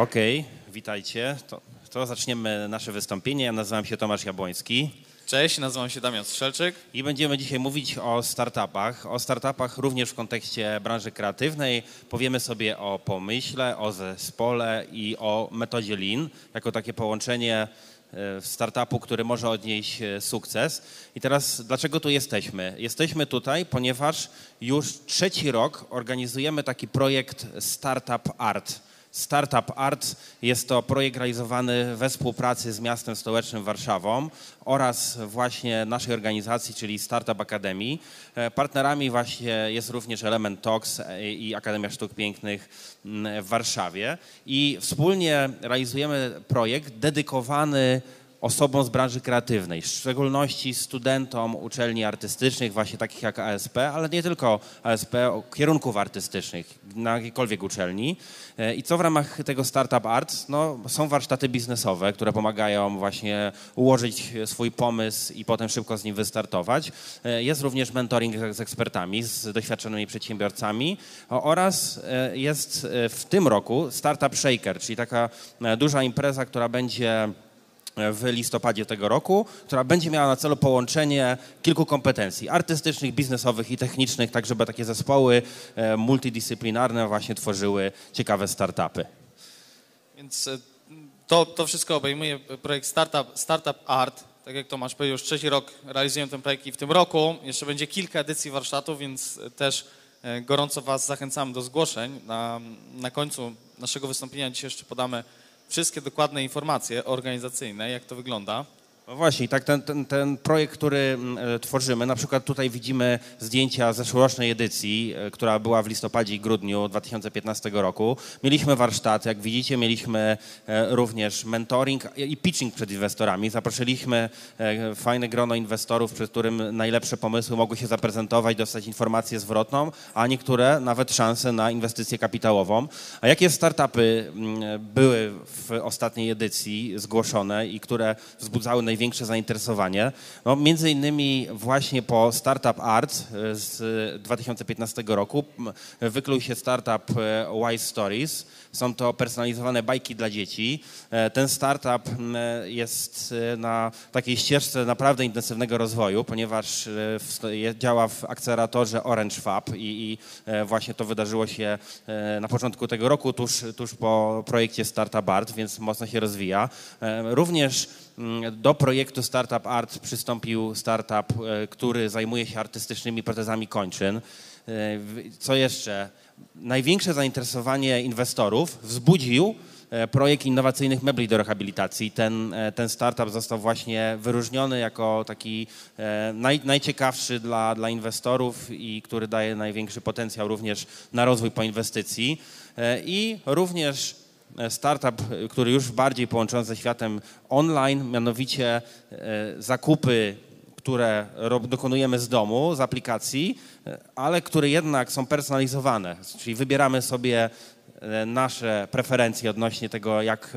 Okej, witajcie. To zaczniemy nasze wystąpienie. Ja nazywam się Tomasz Jabłoński. Cześć, nazywam się Damian Strzelczyk. I będziemy dzisiaj mówić o startupach. O startupach również w kontekście branży kreatywnej. Powiemy sobie o pomyśle, o zespole i o metodzie Lean, jako takie połączenie startupu, który może odnieść sukces. I teraz dlaczego tu jesteśmy? Jesteśmy tutaj, ponieważ już trzeci rok organizujemy taki projekt Startup Art. Startup Art jest to projekt realizowany we współpracy z Miastem Stołecznym Warszawą oraz właśnie naszej organizacji, czyli Startup Academy. Partnerami właśnie jest również Element Talks i Akademia Sztuk Pięknych w Warszawie. I wspólnie realizujemy projekt dedykowany osobom z branży kreatywnej, w szczególności studentom uczelni artystycznych, właśnie takich jak ASP, ale nie tylko ASP, kierunków artystycznych, na jakiejkolwiek uczelni. I co w ramach tego Startup Arts? No, są warsztaty biznesowe, które pomagają właśnie ułożyć swój pomysł i potem szybko z nim wystartować. Jest również mentoring z ekspertami, z doświadczonymi przedsiębiorcami oraz jest w tym roku Startup Shaker, czyli taka duża impreza, która będzie w listopadzie tego roku, która będzie miała na celu połączenie kilku kompetencji artystycznych, biznesowych i technicznych, tak żeby takie zespoły multidyscyplinarne właśnie tworzyły ciekawe startupy. Więc to wszystko obejmuje projekt Startup Art. Tak jak Tomasz powiedział, już trzeci rok realizujemy ten projekt i w tym roku jeszcze będzie kilka edycji warsztatów, więc też gorąco Was zachęcam do zgłoszeń. Na końcu naszego wystąpienia dzisiaj jeszcze podamy wszystkie dokładne informacje organizacyjne, jak to wygląda. No właśnie, tak ten projekt, który tworzymy, na przykład tutaj widzimy zdjęcia zeszłorocznej edycji, która była w listopadzie i grudniu 2015 roku. Mieliśmy warsztaty, jak widzicie, mieliśmy również mentoring i pitching przed inwestorami. Zaprosiliśmy fajne grono inwestorów, przed którym najlepsze pomysły mogły się zaprezentować, dostać informację zwrotną, a niektóre nawet szansę na inwestycję kapitałową. A jakie startupy były w ostatniej edycji zgłoszone i które wzbudzały największe zainteresowanie? No, między innymi właśnie po Startup Art z 2015 roku wykluł się startup Wise Stories. Są to personalizowane bajki dla dzieci. Ten startup jest na takiej ścieżce naprawdę intensywnego rozwoju, ponieważ działa w akceleratorze Orange Fab i właśnie to wydarzyło się na początku tego roku, tuż po projekcie Startup Art, więc mocno się rozwija. Również do projektu Startup Art przystąpił startup, który zajmuje się artystycznymi protezami kończyn. Co jeszcze? Największe zainteresowanie inwestorów wzbudził projekt innowacyjnych mebli do rehabilitacji. Ten startup został właśnie wyróżniony jako taki najciekawszy dla inwestorów i który daje największy potencjał również na rozwój po inwestycji. I również startup, który już bardziej połączony ze światem online, mianowicie zakupy, które dokonujemy z domu, z aplikacji, ale które jednak są personalizowane, czyli wybieramy sobie nasze preferencje odnośnie tego, jak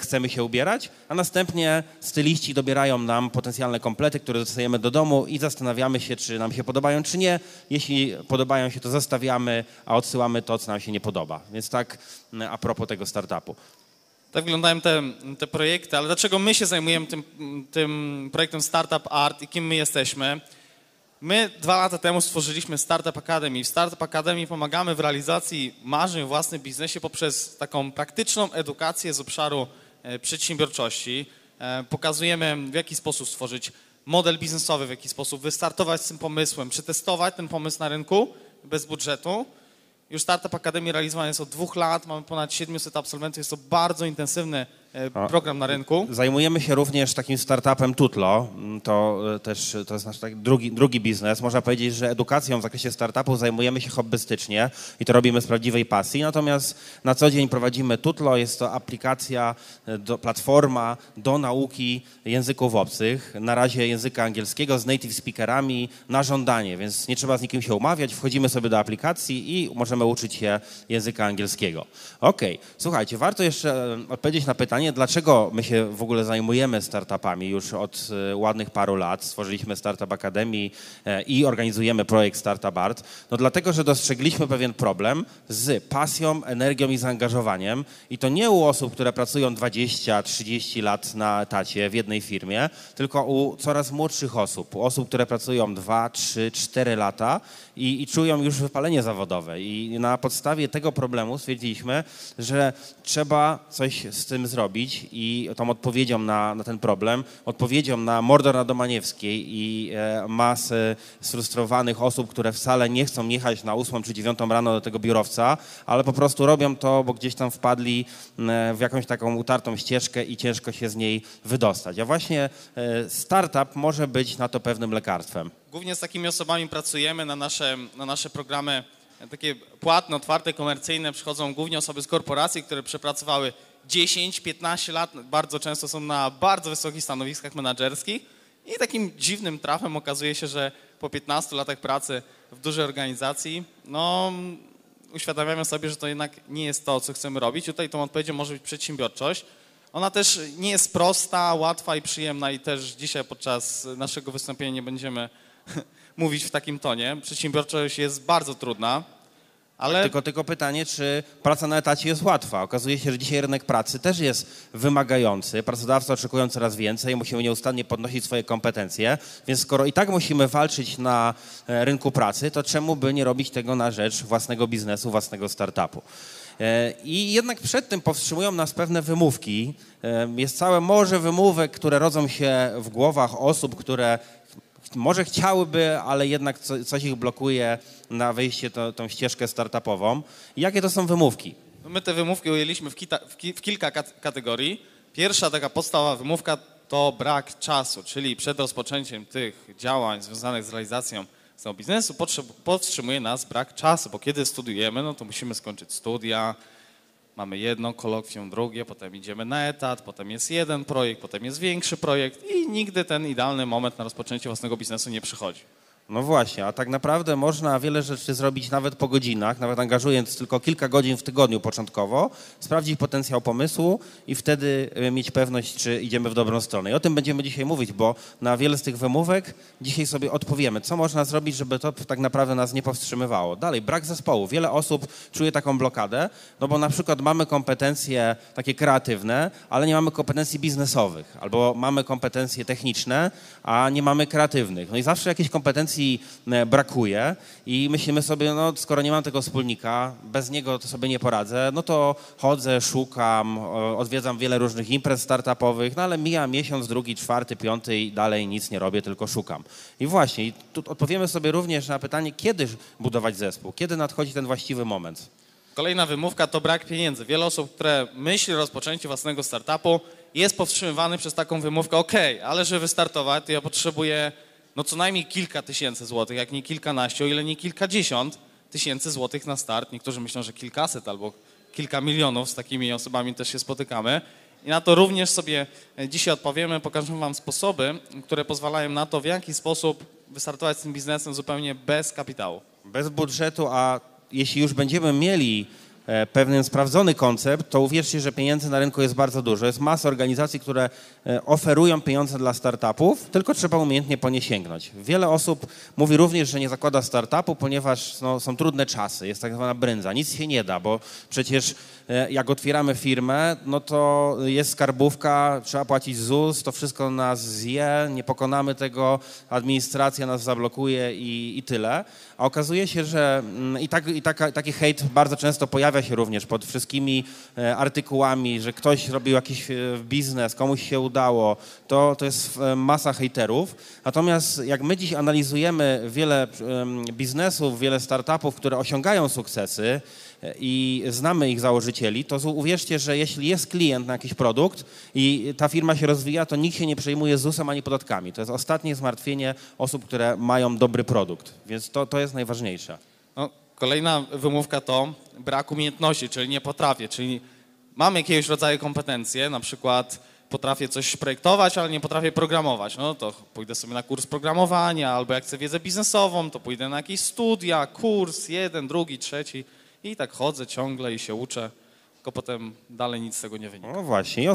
chcemy się ubierać, a następnie styliści dobierają nam potencjalne komplety, które dostajemy do domu i zastanawiamy się, czy nam się podobają, czy nie. Jeśli podobają się, to zostawiamy, a odsyłamy to, co nam się nie podoba. Więc tak a propos tego startupu. Tak wyglądają te projekty, ale dlaczego my się zajmujemy tym projektem Startup Art i kim my jesteśmy? My 2 lata temu stworzyliśmy Startup Academy. W Startup Academy pomagamy w realizacji marzeń o własnym biznesie poprzez taką praktyczną edukację z obszaru przedsiębiorczości. Pokazujemy, w jaki sposób stworzyć model biznesowy, w jaki sposób wystartować z tym pomysłem, przetestować ten pomysł na rynku bez budżetu. Już Startup Academy realizowany jest od 2 lat, mamy ponad 700 absolwentów, jest to bardzo intensywny program na rynku. Zajmujemy się również takim startupem Tutlo, to jest nasz drugi biznes. Można powiedzieć, że edukacją w zakresie startupów zajmujemy się hobbystycznie i to robimy z prawdziwej pasji, natomiast na co dzień prowadzimy Tutlo, jest to aplikacja, platforma do nauki języków obcych, na razie języka angielskiego z native speakerami na żądanie, więc nie trzeba z nikim się umawiać, wchodzimy sobie do aplikacji i możemy uczyć się języka angielskiego. Okej, słuchajcie, warto jeszcze odpowiedzieć na pytanie, pytanie, dlaczego my się w ogóle zajmujemy startupami już od ładnych paru lat. Stworzyliśmy Startup Academy i organizujemy projekt Startup Art. No dlatego, że dostrzegliśmy pewien problem z pasją, energią i zaangażowaniem. I to nie u osób, które pracują 20-30 lat na etacie w jednej firmie, tylko u coraz młodszych osób. U osób, które pracują 2, 3, 4 lata i czują już wypalenie zawodowe. I na podstawie tego problemu stwierdziliśmy, że trzeba coś z tym zrobić i tą odpowiedzią na ten problem, odpowiedzią na mordor na Domaniewskiej i masy sfrustrowanych osób, które wcale nie chcą jechać na 8 czy 9 rano do tego biurowca, ale po prostu robią to, bo gdzieś tam wpadli w jakąś taką utartą ścieżkę i ciężko się z niej wydostać. A właśnie startup może być na to pewnym lekarstwem. Głównie z takimi osobami pracujemy na nasze programy takie płatne, otwarte, komercyjne. Przychodzą głównie osoby z korporacji, które przepracowały 10-15 lat, bardzo często są na bardzo wysokich stanowiskach menadżerskich i takim dziwnym trafem okazuje się, że po 15 latach pracy w dużej organizacji, no uświadamiamy sobie, że to jednak nie jest to, co chcemy robić. Tutaj tą odpowiedzią może być przedsiębiorczość. Ona też nie jest prosta, łatwa i przyjemna i też dzisiaj podczas naszego wystąpienia nie będziemy mówić w takim tonie. Przedsiębiorczość jest bardzo trudna. Ale... Tylko pytanie, czy praca na etacie jest łatwa? Okazuje się, że dzisiaj rynek pracy też jest wymagający. Pracodawcy oczekują coraz więcej, musimy nieustannie podnosić swoje kompetencje, więc skoro i tak musimy walczyć na rynku pracy, to czemu by nie robić tego na rzecz własnego biznesu, własnego startupu? I jednak przed tym powstrzymują nas pewne wymówki. Jest całe morze wymówek, które rodzą się w głowach osób, które... może chciałyby, ale jednak coś ich blokuje na wejście tą ścieżkę startupową. Jakie to są wymówki? My te wymówki ujęliśmy w kilka kategorii. Pierwsza taka podstawowa wymówka to brak czasu, czyli przed rozpoczęciem tych działań związanych z realizacją tego biznesu powstrzymuje nas brak czasu, bo kiedy studiujemy, no to musimy skończyć studia, mamy jedno kolokwium, drugie, potem idziemy na etat, potem jest jeden projekt, potem jest większy projekt i nigdy ten idealny moment na rozpoczęcie własnego biznesu nie przychodzi. No właśnie, a tak naprawdę można wiele rzeczy zrobić nawet po godzinach, nawet angażując tylko kilka godzin w tygodniu początkowo, sprawdzić potencjał pomysłu i wtedy mieć pewność, czy idziemy w dobrą stronę. I o tym będziemy dzisiaj mówić, bo na wiele z tych wymówek dzisiaj sobie odpowiemy, co można zrobić, żeby to tak naprawdę nas nie powstrzymywało. Dalej, brak zespołu. Wiele osób czuje taką blokadę, no bo na przykład mamy kompetencje takie kreatywne, ale nie mamy kompetencji biznesowych, albo mamy kompetencje techniczne, a nie mamy kreatywnych. No i zawsze jakieś kompetencje brakuje i myślimy sobie, no skoro nie mam tego wspólnika, bez niego to sobie nie poradzę, no to chodzę, szukam, odwiedzam wiele różnych imprez startupowych, no ale mija miesiąc, drugi, czwarty, piąty i dalej nic nie robię, tylko szukam. I właśnie, tu odpowiemy sobie również na pytanie, kiedy budować zespół, kiedy nadchodzi ten właściwy moment. Kolejna wymówka to brak pieniędzy. Wiele osób, które myśli o rozpoczęciu własnego startupu, jest powstrzymywany przez taką wymówkę, ale żeby wystartować, to ja potrzebuję no co najmniej kilka tysięcy złotych, jak nie kilkanaście, o ile nie kilkadziesiąt tysięcy złotych na start. Niektórzy myślą, że kilkaset albo kilka milionów, z takimi osobami też się spotykamy. I na to również sobie dzisiaj odpowiemy, pokażę wam sposoby, które pozwalają na to, w jaki sposób wystartować z tym biznesem zupełnie bez kapitału. Bez budżetu, a jeśli już będziemy mieli pewien sprawdzony koncept, to uwierzcie, że pieniędzy na rynku jest bardzo dużo. Jest masa organizacji, które oferują pieniądze dla startupów, tylko trzeba umiejętnie po nie sięgnąć. Wiele osób mówi również, że nie zakłada startupu, ponieważ no, są trudne czasy, jest tak zwana brędza, nic się nie da, bo przecież jak otwieramy firmę, no to jest skarbówka, trzeba płacić ZUS, to wszystko nas zje, nie pokonamy tego, administracja nas zablokuje i tyle. A okazuje się, że taki hejt bardzo często pojawia się również pod wszystkimi artykułami, że ktoś robił jakiś biznes, komuś się udało, to jest masa hejterów. Natomiast jak my dziś analizujemy wiele biznesów, wiele startupów, które osiągają sukcesy, i znamy ich założycieli, to uwierzcie, że jeśli jest klient na jakiś produkt i ta firma się rozwija, to nikt się nie przejmuje ZUS-em ani podatkami. To jest ostatnie zmartwienie osób, które mają dobry produkt, więc to jest najważniejsze. No, kolejna wymówka to brak umiejętności, czyli nie potrafię, czyli mam jakiegoś rodzaju kompetencje, na przykład potrafię coś projektować, ale nie potrafię programować. No to pójdę sobie na kurs programowania, albo jak chcę wiedzę biznesową, to pójdę na jakieś studia, kurs, jeden, drugi, trzeci. I tak chodzę ciągle i się uczę. tylko potem dalej nic z tego nie wynika. No właśnie. I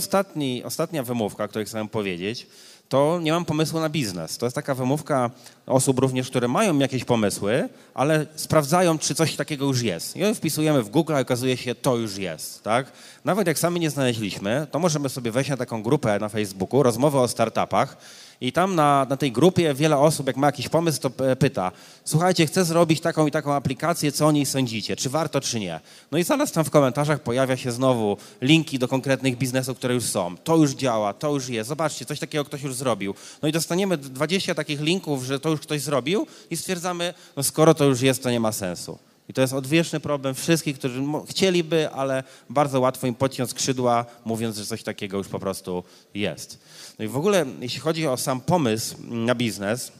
ostatnia wymówka, której chcę powiedzieć, to nie mam pomysłu na biznes. To jest taka wymówka osób również, które mają jakieś pomysły, ale sprawdzają, czy coś takiego już jest. I wpisujemy w Google, a okazuje się, to już jest, tak? Nawet jak sami nie znaleźliśmy, to możemy sobie wejść na taką grupę na Facebooku, rozmowy o startupach, i tam na tej grupie wiele osób, jak ma jakiś pomysł, to pyta: słuchajcie, chcę zrobić taką i taką aplikację, co o niej sądzicie, czy warto, czy nie. No i zaraz tam w komentarzach pojawia się znowu linki do konkretnych biznesów, które już są. To już działa, to już jest, zobaczcie, coś takiego ktoś już zrobił. No i dostaniemy 20 takich linków, że to już ktoś zrobił, i stwierdzamy, no skoro to już jest, to nie ma sensu. I to jest odwieczny problem wszystkich, którzy chcieliby, ale bardzo łatwo im podciąć skrzydła, mówiąc, że coś takiego już po prostu jest. No i w ogóle, jeśli chodzi o sam pomysł na biznes,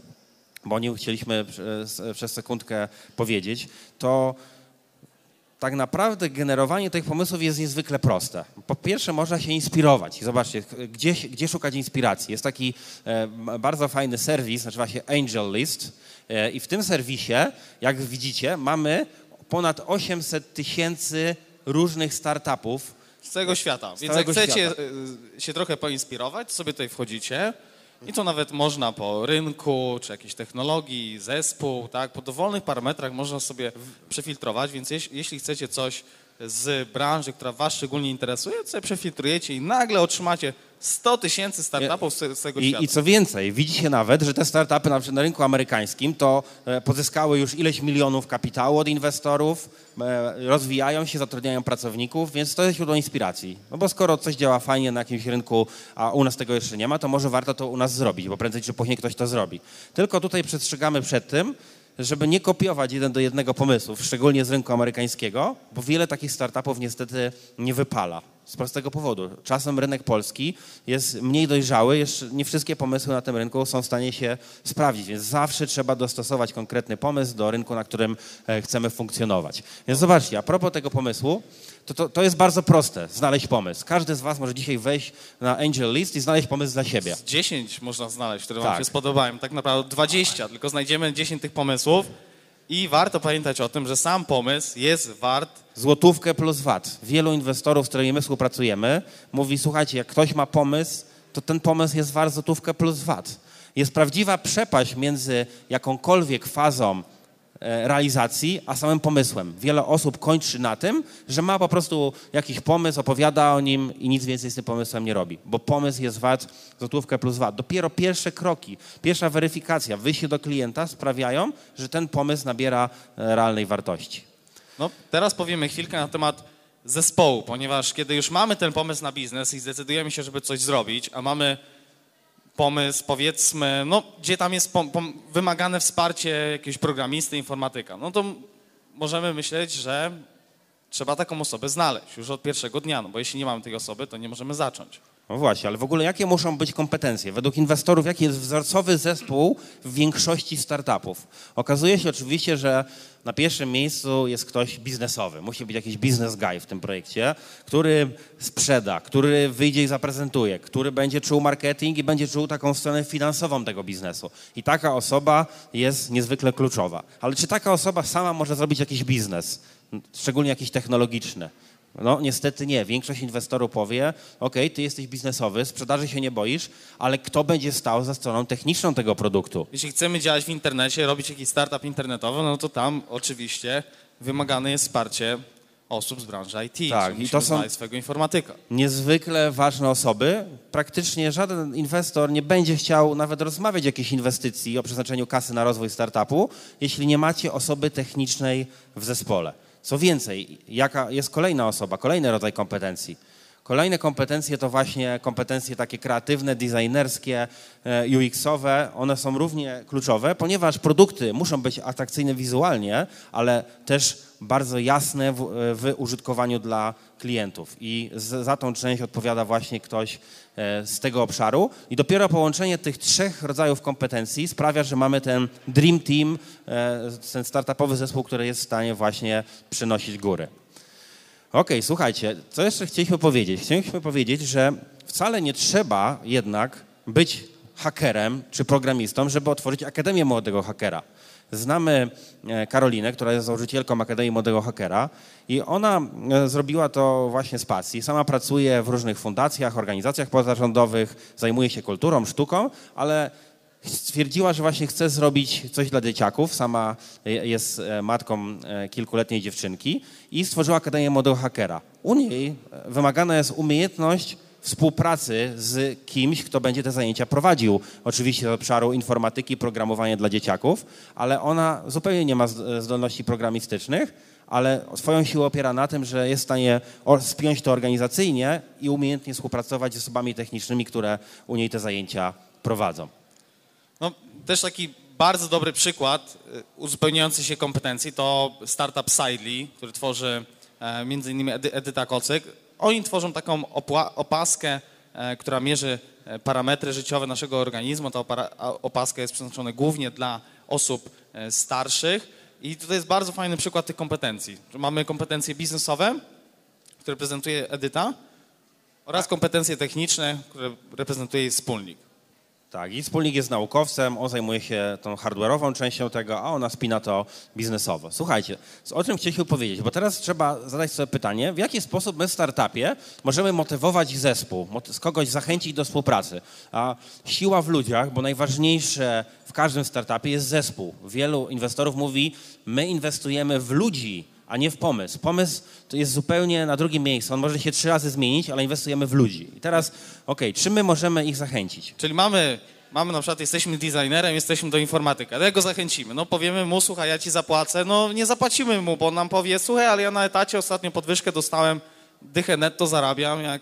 bo o nim chcieliśmy przez sekundkę powiedzieć, to tak naprawdę generowanie tych pomysłów jest niezwykle proste. Po pierwsze, można się inspirować. Zobaczcie, gdzie szukać inspiracji. Jest taki bardzo fajny serwis, nazywa się Angel List, i w tym serwisie, jak widzicie, mamy ponad 800 000 różnych startupów z całego świata. Więc jak chcecie się trochę poinspirować, sobie tutaj wchodzicie i to nawet można po rynku, czy jakiejś technologii, zespół, tak? Po dowolnych parametrach można sobie przefiltrować, więc jeśli chcecie coś z branży, która was szczególnie interesuje, to sobie przefiltrujecie i nagle otrzymacie 100 000 startupów z tego świata. I co więcej, widzicie nawet, że te startupy na przykład na rynku amerykańskim to pozyskały już ileś milionów kapitału od inwestorów, rozwijają się, zatrudniają pracowników, więc to jest źródło inspiracji. No bo skoro coś działa fajnie na jakimś rynku, a u nas tego jeszcze nie ma, to może warto to u nas zrobić, bo prędzej czy później ktoś to zrobi. Tylko tutaj przestrzegamy przed tym, żeby nie kopiować 1 do 1 pomysłów, szczególnie z rynku amerykańskiego, bo wiele takich startupów niestety nie wypala. Z prostego powodu. Czasem rynek polski jest mniej dojrzały, jeszcze nie wszystkie pomysły na tym rynku są w stanie się sprawdzić, więc zawsze trzeba dostosować konkretny pomysł do rynku, na którym chcemy funkcjonować. Więc zobaczcie, a propos tego pomysłu, to jest bardzo proste, znaleźć pomysł. Każdy z was może dzisiaj wejść na Angel List i znaleźć pomysł dla siebie. 10 można znaleźć, które wam się spodobają, tak naprawdę 20, tylko znajdziemy 10 tych pomysłów. I warto pamiętać o tym, że sam pomysł jest wart złotówkę plus VAT. Wielu inwestorów, z którymi my współpracujemy, mówi: słuchajcie, jak ktoś ma pomysł, to ten pomysł jest wart złotówkę plus VAT. Jest prawdziwa przepaść między jakąkolwiek fazą realizacji, a samym pomysłem. Wiele osób kończy na tym, że ma po prostu jakiś pomysł, opowiada o nim i nic więcej z tym pomysłem nie robi, bo pomysł jest wart złotówkę plus VAT. Dopiero pierwsze kroki, pierwsza weryfikacja, wyjście do klienta sprawiają, że ten pomysł nabiera realnej wartości. No, teraz powiemy chwilkę na temat zespołu, ponieważ kiedy już mamy ten pomysł na biznes i zdecydujemy się, żeby coś zrobić, a mamy pomysł, powiedzmy, no gdzie tam jest wymagane wsparcie jakiegoś programisty, informatyka, no to możemy myśleć, że trzeba taką osobę znaleźć już od pierwszego dnia, no bo jeśli nie mamy tej osoby, to nie możemy zacząć. No właśnie, ale w ogóle jakie muszą być kompetencje? Według inwestorów, jaki jest wzorcowy zespół w większości startupów? Okazuje się oczywiście, że na pierwszym miejscu jest ktoś biznesowy. Musi być jakiś business guy w tym projekcie, który sprzeda, który wyjdzie i zaprezentuje, który będzie czuł marketing i będzie czuł taką stronę finansową tego biznesu. I taka osoba jest niezwykle kluczowa. Ale czy taka osoba sama może zrobić jakiś biznes, szczególnie jakiś technologiczny? No niestety nie. Większość inwestorów powie: ok, ty jesteś biznesowy, sprzedaży się nie boisz, ale kto będzie stał za stroną techniczną tego produktu? Jeśli chcemy działać w internecie, robić jakiś startup internetowy, no to tam oczywiście wymagane jest wsparcie osób z branży IT. Tak, i to są swego informatyka. Niezwykle ważne osoby. Praktycznie żaden inwestor nie będzie chciał nawet rozmawiać o jakiejś inwestycji, o przeznaczeniu kasy na rozwój startupu, jeśli nie macie osoby technicznej w zespole. Co więcej, jaka jest kolejna osoba, kolejny rodzaj kompetencji? Kolejne kompetencje to właśnie kompetencje takie kreatywne, designerskie, UX-owe. One są równie kluczowe, ponieważ produkty muszą być atrakcyjne wizualnie, ale też bardzo jasne w użytkowaniu dla klientów. I za tą część odpowiada właśnie ktoś z tego obszaru. I dopiero połączenie tych 3 rodzajów kompetencji sprawia, że mamy ten dream team, ten startupowy zespół, który jest w stanie właśnie przynosić góry. Okej, słuchajcie, co jeszcze chcieliśmy powiedzieć? Chcieliśmy powiedzieć, że wcale nie trzeba jednak być hakerem czy programistą, żeby otworzyć Akademię Młodego Hakera. Znamy Karolinę, która jest założycielką Akademii Młodego Hakera i ona zrobiła to właśnie z pasji. Sama pracuje w różnych fundacjach, organizacjach pozarządowych, zajmuje się kulturą, sztuką, ale stwierdziła, że właśnie chce zrobić coś dla dzieciaków. Sama jest matką kilkuletniej dziewczynki i stworzyła Akademię Młodego Hakera. U niej wymagana jest umiejętność współpracy z kimś, kto będzie te zajęcia prowadził. Oczywiście z obszaru informatyki, programowania dla dzieciaków, ale ona zupełnie nie ma zdolności programistycznych, ale swoją siłę opiera na tym, że jest w stanie spiąć to organizacyjnie i umiejętnie współpracować z osobami technicznymi, które u niej te zajęcia prowadzą. No, też taki bardzo dobry przykład uzupełniający się kompetencji to startup Sidly, który tworzy m.in. Edyta Kocyk. Oni tworzą taką opaskę, która mierzy parametry życiowe naszego organizmu. Ta opaska jest przeznaczona głównie dla osób starszych i tutaj jest bardzo fajny przykład tych kompetencji. Mamy kompetencje biznesowe, które prezentuje Edyta, oraz kompetencje techniczne, które reprezentuje jej wspólnik. Tak, i wspólnik jest naukowcem, on zajmuje się tą hardware'ową częścią tego, a ona spina to biznesowo. Słuchajcie, o czym chcieliśmy powiedzieć, bo teraz trzeba zadać sobie pytanie, w jaki sposób my w startupie możemy motywować zespół, kogoś zachęcić do współpracy. A siła w ludziach, bo najważniejsze w każdym startupie jest zespół. Wielu inwestorów mówi, my inwestujemy w ludzi, a nie w pomysł. Pomysł to jest zupełnie na drugim miejscu. On może się 3 razy zmienić, ale inwestujemy w ludzi. I teraz, czym my możemy ich zachęcić? Czyli mamy na przykład, jesteśmy designerem, jesteśmy do informatyka. Ale jak go zachęcimy? No powiemy mu, słuchaj, ja ci zapłacę. No nie zapłacimy mu, bo on nam powie, słuchaj, ale ja na etacie ostatnio podwyżkę dostałem, dychę netto zarabiam, jak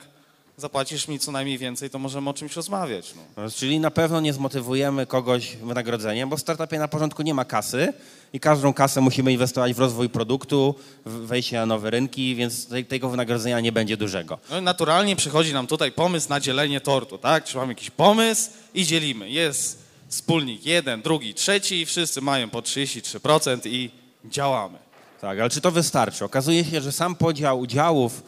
zapłacisz mi co najmniej więcej, to możemy o czymś rozmawiać. No. Czyli na pewno nie zmotywujemy kogoś wynagrodzeniem, bo w startupie na początku nie ma kasy i każdą kasę musimy inwestować w rozwój produktu, wejście na nowe rynki, więc tego wynagrodzenia nie będzie dużego. No i naturalnie przychodzi nam tutaj pomysł na dzielenie tortu, tak? Czy mamy jakiś pomysł i dzielimy. Jest wspólnik 1, 2, 3, wszyscy mają po 33% i działamy. Tak, ale czy to wystarczy? Okazuje się, że sam podział udziałów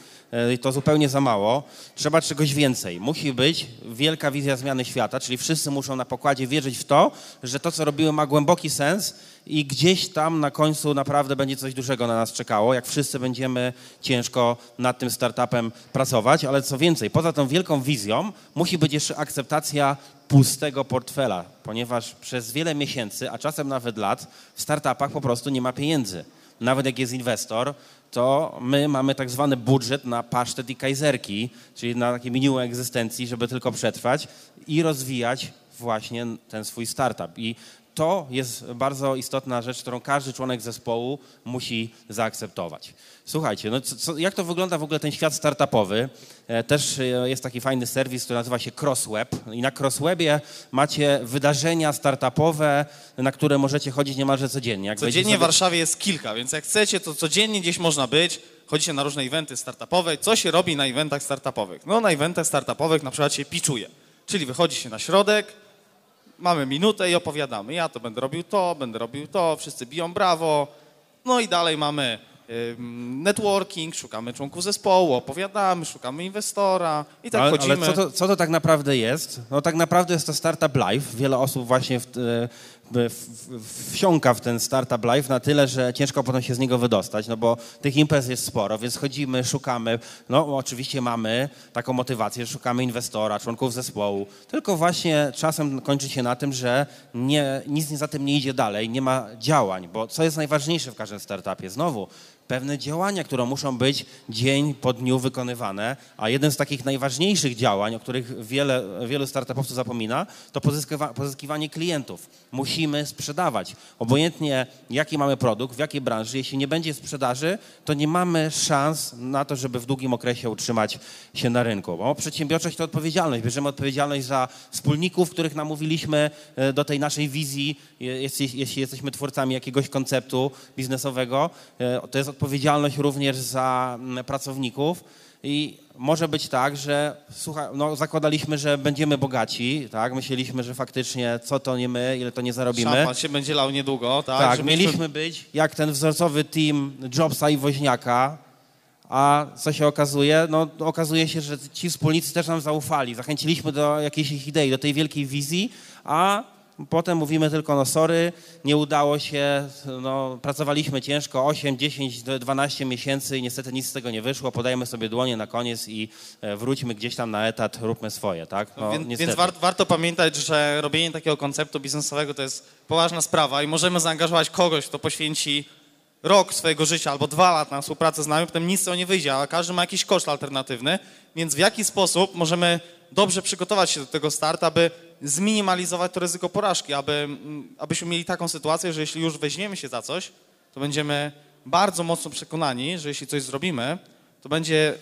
to zupełnie za mało. Trzeba czegoś więcej. Musi być wielka wizja zmiany świata, czyli wszyscy muszą na pokładzie wierzyć w to, że to, co robimy, ma głęboki sens i gdzieś tam na końcu naprawdę będzie coś dużego na nas czekało, jak wszyscy będziemy ciężko nad tym startupem pracować, ale co więcej, poza tą wielką wizją musi być jeszcze akceptacja pustego portfela, ponieważ przez wiele miesięcy, a czasem nawet lat, w startupach po prostu nie ma pieniędzy. Nawet jak jest inwestor, to my mamy tak zwany budżet na pasztet i kajzerki, czyli na takie minimum egzystencji, żeby tylko przetrwać i rozwijać właśnie ten swój startup. I to jest bardzo istotna rzecz, którą każdy członek zespołu musi zaakceptować. Słuchajcie, no jak to wygląda w ogóle ten świat startupowy? Też jest taki fajny serwis, który nazywa się CrossWeb i na CrossWebie macie wydarzenia startupowe, na które możecie chodzić niemalże codziennie. Jak codziennie w Warszawie jest kilka, więc jak chcecie, to codziennie gdzieś można być, chodzicie na różne eventy startupowe. Co się robi na eventach startupowych? No na eventach startupowych na przykład się pitchuje, czyli wychodzi się na środek, mamy minutę i opowiadamy. Ja to będę robił to, wszyscy biją brawo. No i dalej mamy networking, szukamy członków zespołu, opowiadamy, szukamy inwestora i tak chodzimy. Ale co to tak naprawdę jest? No tak naprawdę jest to startup life. Wiele osób właśnie wsiąka w ten startup life na tyle, że ciężko potem się z niego wydostać, no bo tych imprez jest sporo, więc chodzimy, szukamy, no oczywiście mamy taką motywację, że szukamy inwestora, członków zespołu, tylko właśnie czasem kończy się na tym, że nic za tym nie idzie dalej, nie ma działań, bo co jest najważniejsze w każdym startupie? Znowu, pewne działania, które muszą być dzień po dniu wykonywane, a jeden z takich najważniejszych działań, o których wielu startupowców zapomina, to pozyskiwanie klientów. Musimy sprzedawać. Obojętnie jaki mamy produkt, w jakiej branży, jeśli nie będzie sprzedaży, to nie mamy szans na to, żeby w długim okresie utrzymać się na rynku. Bo przedsiębiorczość to odpowiedzialność. Bierzemy odpowiedzialność za wspólników, których namówiliśmy do tej naszej wizji, jeśli jesteśmy twórcami jakiegoś konceptu biznesowego. To jest odpowiedzialność również za pracowników i może być tak, że zakładaliśmy, że będziemy bogaci, tak? Myśleliśmy, że faktycznie co to nie my, ile to nie zarobimy. Szampan się będzie lał niedługo, tak? Tak, mieliśmy być jak ten wzorcowy team Jobsa i Woźniaka, a co się okazuje? No okazuje się, że ci wspólnicy też nam zaufali, zachęciliśmy do jakiejś ich idei, do tej wielkiej wizji, a potem mówimy tylko, no sorry, nie udało się, no, pracowaliśmy ciężko 8, 10, 12 miesięcy i niestety nic z tego nie wyszło, podajmy sobie dłonie na koniec i wróćmy gdzieś tam na etat, róbmy swoje, tak? No, więc warto pamiętać, że robienie takiego konceptu biznesowego to jest poważna sprawa i możemy zaangażować kogoś, kto poświęci rok swojego życia albo 2 lata na współpracę z nami, potem nic z tego nie wyjdzie, a każdy ma jakiś koszt alternatywny, więc w jaki sposób możemy dobrze przygotować się do tego startu, aby zminimalizować to ryzyko porażki, abyśmy mieli taką sytuację, że jeśli już weźmiemy się za coś, to będziemy bardzo mocno przekonani, że jeśli coś zrobimy, to będzie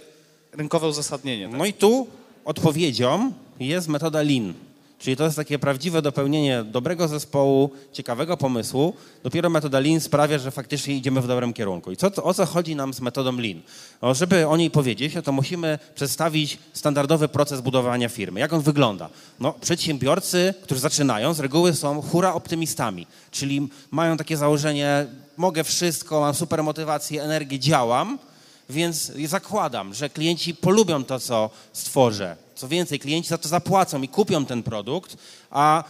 rynkowe uzasadnienie. Tak? No i tu odpowiedzią jest metoda Lean. Czyli to jest takie prawdziwe dopełnienie dobrego zespołu, ciekawego pomysłu. Dopiero metoda Lean sprawia, że faktycznie idziemy w dobrym kierunku. I o co chodzi nam z metodą Lean? No, żeby o niej powiedzieć, no to musimy przedstawić standardowy proces budowania firmy. Jak on wygląda? No, przedsiębiorcy, którzy zaczynają, z reguły są hura optymistami. Czyli mają takie założenie, mogę wszystko, mam super motywację, energię, działam, więc zakładam, że klienci polubią to, co stworzę. Co więcej, klienci za to zapłacą i kupią ten produkt, a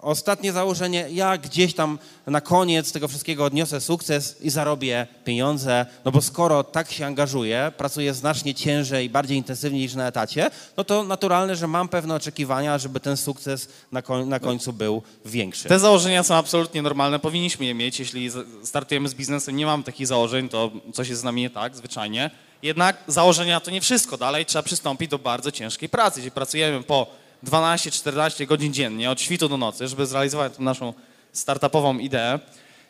ostatnie założenie, ja gdzieś tam na koniec tego wszystkiego odniosę sukces i zarobię pieniądze, no bo skoro tak się angażuję, pracuję znacznie ciężej, bardziej intensywnie niż na etacie, no to naturalne, że mam pewne oczekiwania, żeby ten sukces na końcu był większy. Te założenia są absolutnie normalne, powinniśmy je mieć, jeśli startujemy z biznesem, nie mamy takich założeń, to coś jest z nami nie tak, zwyczajnie. Jednak założenia to nie wszystko, dalej trzeba przystąpić do bardzo ciężkiej pracy, gdzie pracujemy po 12-14 godzin dziennie, od świtu do nocy, żeby zrealizować tą naszą startupową ideę.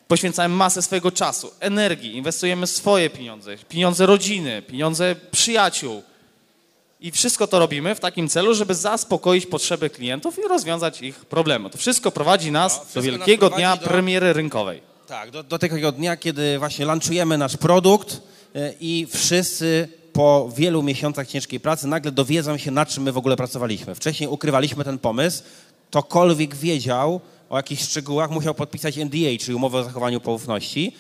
Poświęcamy masę swojego czasu, energii, inwestujemy swoje pieniądze, pieniądze rodziny, pieniądze przyjaciół i wszystko to robimy w takim celu, żeby zaspokoić potrzeby klientów i rozwiązać ich problemy. To wszystko prowadzi nas do wielkiego dnia premiery rynkowej. Tak, do takiego dnia, kiedy właśnie lanczujemy nasz produkt i wszyscy po wielu miesiącach ciężkiej pracy nagle dowiedzą się, nad czym my w ogóle pracowaliśmy. Wcześniej ukrywaliśmy ten pomysł, ktokolwiek wiedział o jakichś szczegółach, musiał podpisać NDA, czyli umowę o zachowaniu poufności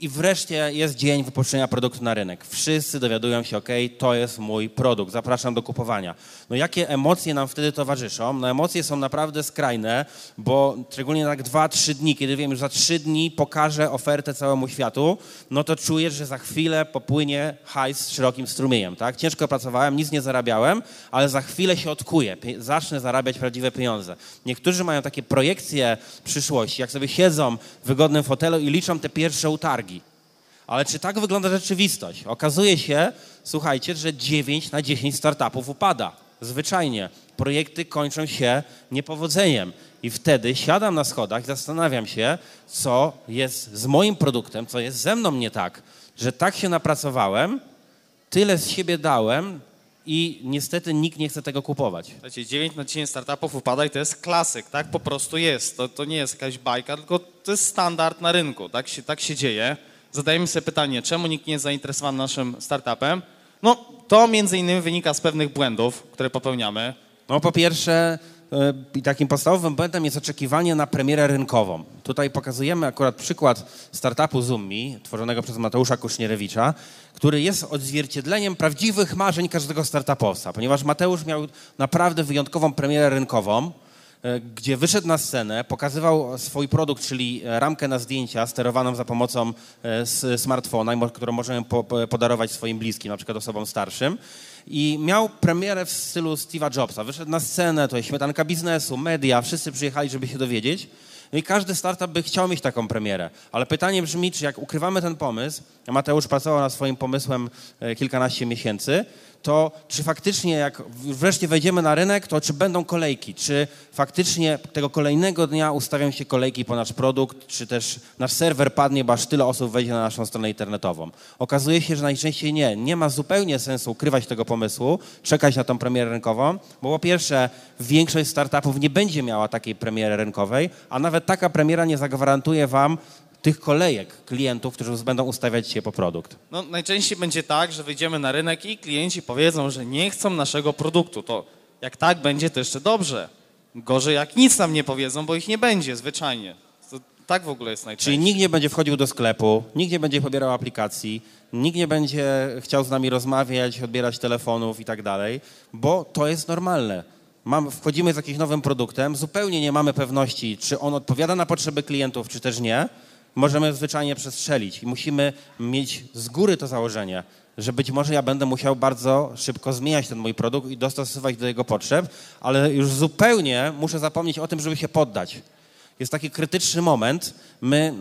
i wreszcie jest dzień wypuszczenia produktu na rynek. Wszyscy dowiadują się, okej, to jest mój produkt, zapraszam do kupowania. No jakie emocje nam wtedy towarzyszą? No emocje są naprawdę skrajne, bo szczególnie tak 2-3 dni, kiedy wiem, już za 3 dni pokażę ofertę całemu światu, no to czujesz, że za chwilę popłynie hajs szerokim strumieniem, tak? Ciężko pracowałem, nic nie zarabiałem, ale za chwilę się odkuję, zacznę zarabiać prawdziwe pieniądze. Niektórzy mają takie projekcje przyszłości, jak sobie siedzą w wygodnym fotelu i liczą te pierwsze utargi. Ale czy tak wygląda rzeczywistość? Okazuje się, słuchajcie, że 9 na 10 startupów upada. Zwyczajnie. Projekty kończą się niepowodzeniem. I wtedy siadam na schodach i zastanawiam się, co jest z moim produktem, co jest ze mną nie tak, że tak się napracowałem, tyle z siebie dałem i niestety nikt nie chce tego kupować. Słuchajcie, 9 na 10 startupów upada i to jest klasyk, tak? Po prostu jest. To nie jest jakaś bajka, tylko to jest standard na rynku. Tak się dzieje. Zadajemy sobie pytanie, czemu nikt nie jest zainteresowany naszym startupem? No, to między innymi wynika z pewnych błędów, które popełniamy. No, po pierwsze, takim podstawowym błędem jest oczekiwanie na premierę rynkową. Tutaj pokazujemy akurat przykład startupu Zoomie, tworzonego przez Mateusza Kuszniewicza, który jest odzwierciedleniem prawdziwych marzeń każdego startupowca, ponieważ Mateusz miał naprawdę wyjątkową premierę rynkową, gdzie wyszedł na scenę, pokazywał swój produkt, czyli ramkę na zdjęcia sterowaną za pomocą smartfona, którą możemy podarować swoim bliskim, na przykład osobom starszym. I miał premierę w stylu Steve'a Jobsa. Wyszedł na scenę, to jest śmietanka biznesu, media, wszyscy przyjechali, żeby się dowiedzieć. No i każdy startup by chciał mieć taką premierę. Ale pytanie brzmi, czy jak ukrywamy ten pomysł, a Mateusz pracował nad swoim pomysłem kilkanaście miesięcy, to czy faktycznie jak wreszcie wejdziemy na rynek, to czy będą kolejki? Czy faktycznie tego kolejnego dnia ustawią się kolejki po nasz produkt, czy też nasz serwer padnie, bo aż tyle osób wejdzie na naszą stronę internetową? Okazuje się, że najczęściej nie. Nie ma zupełnie sensu ukrywać tego pomysłu, czekać na tą premierę rynkową, bo po pierwsze większość startupów nie będzie miała takiej premiery rynkowej, a nawet taka premiera nie zagwarantuje wam tych kolejek klientów, którzy będą ustawiać się po produkt. No, najczęściej będzie tak, że wyjdziemy na rynek i klienci powiedzą, że nie chcą naszego produktu. To jak tak będzie, to jeszcze dobrze. Gorzej jak nic nam nie powiedzą, bo ich nie będzie zwyczajnie. To tak w ogóle jest najczęściej. Czyli nikt nie będzie wchodził do sklepu, nikt nie będzie pobierał aplikacji, nikt nie będzie chciał z nami rozmawiać, odbierać telefonów i tak dalej, bo to jest normalne. wchodzimy z jakimś nowym produktem, zupełnie nie mamy pewności, czy on odpowiada na potrzeby klientów, czy też nie, możemy zwyczajnie przestrzelić i musimy mieć z góry to założenie, że być może ja będę musiał bardzo szybko zmieniać ten mój produkt i dostosowywać do jego potrzeb, ale już zupełnie muszę zapomnieć o tym, żeby się poddać. Jest taki krytyczny moment. My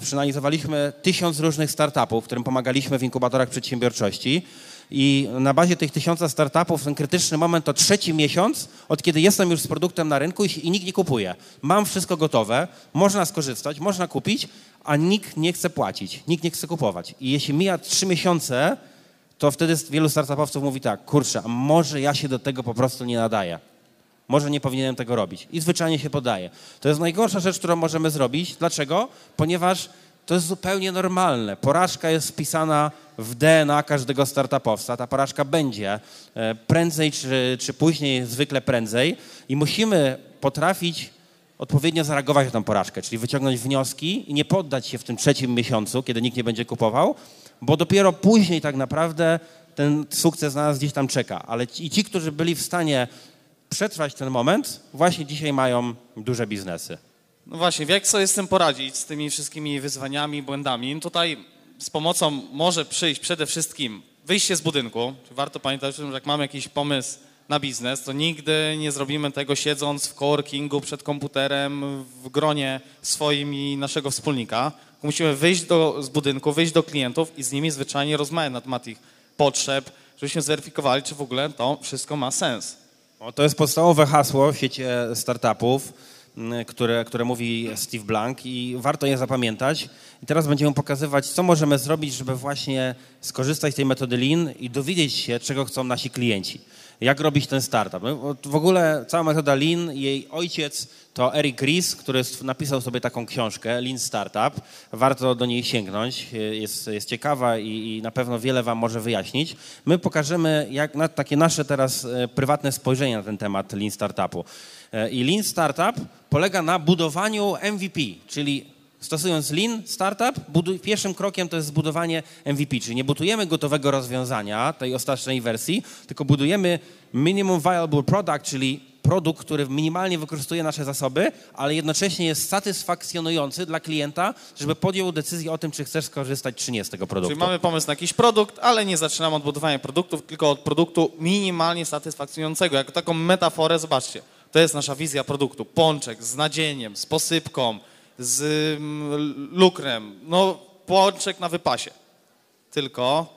przeanalizowaliśmy 1000 różnych startupów, którym pomagaliśmy w inkubatorach przedsiębiorczości i na bazie tych 1000 startupów ten krytyczny moment to trzeci miesiąc, od kiedy jestem już z produktem na rynku i nikt nie kupuje. Mam wszystko gotowe, można skorzystać, można kupić, a nikt nie chce płacić, nikt nie chce kupować. I jeśli mija 3 miesiące, to wtedy wielu startupowców mówi tak, kurczę, a może ja się do tego po prostu nie nadaję. Może nie powinienem tego robić. I zwyczajnie się podaje. To jest najgorsza rzecz, którą możemy zrobić. Dlaczego? Ponieważ to jest zupełnie normalne. Porażka jest wpisana w DNA każdego startupowca. Ta porażka będzie prędzej czy później, zwykle prędzej. I musimy potrafić odpowiednio zareagować na tę porażkę, czyli wyciągnąć wnioski i nie poddać się w tym 3. miesiącu, kiedy nikt nie będzie kupował, bo dopiero później tak naprawdę ten sukces na nas gdzieś tam czeka. Ale i ci, którzy byli w stanie przetrwać ten moment, właśnie dzisiaj mają duże biznesy. No właśnie, jak sobie z tym poradzić, z tymi wszystkimi wyzwaniami, błędami? Tutaj z pomocą może przyjść przede wszystkim wyjście z budynku. Warto pamiętać, że jak mamy jakiś pomysł na biznes, to nigdy nie zrobimy tego siedząc w coworkingu przed komputerem w gronie swoim i naszego wspólnika. Musimy wyjść z budynku, wyjść do klientów i z nimi zwyczajnie rozmawiać na temat ich potrzeb, żebyśmy zweryfikowali, czy w ogóle to wszystko ma sens. O, to jest podstawowe hasło w sieci startupów, które mówi Steve Blank i warto je zapamiętać. I teraz będziemy pokazywać, co możemy zrobić, żeby właśnie skorzystać z tej metody Lean i dowiedzieć się, czego chcą nasi klienci. Jak robić ten startup. W ogóle cała metoda Lean, jej ojciec to Eric Ries, który napisał sobie taką książkę Lean Startup. Warto do niej sięgnąć, jest ciekawa i na pewno wiele wam może wyjaśnić. My pokażemy jak takie nasze teraz prywatne spojrzenie na ten temat Lean Startupu. I Lean Startup polega na budowaniu MVP, czyli stosując Lean Startup, pierwszym krokiem to jest zbudowanie MVP, czyli nie budujemy gotowego rozwiązania tej ostatecznej wersji, tylko budujemy minimum viable product, czyli produkt, który minimalnie wykorzystuje nasze zasoby, ale jednocześnie jest satysfakcjonujący dla klienta, żeby podjął decyzję o tym, czy chcesz skorzystać, czy nie z tego produktu. Czyli mamy pomysł na jakiś produkt, ale nie zaczynamy od budowania produktów, tylko od produktu minimalnie satysfakcjonującego. Jako taką metaforę, zobaczcie, to jest nasza wizja produktu. Pączek z nadzieniem, z posypką, z lukrem, no pączek na wypasie. Tylko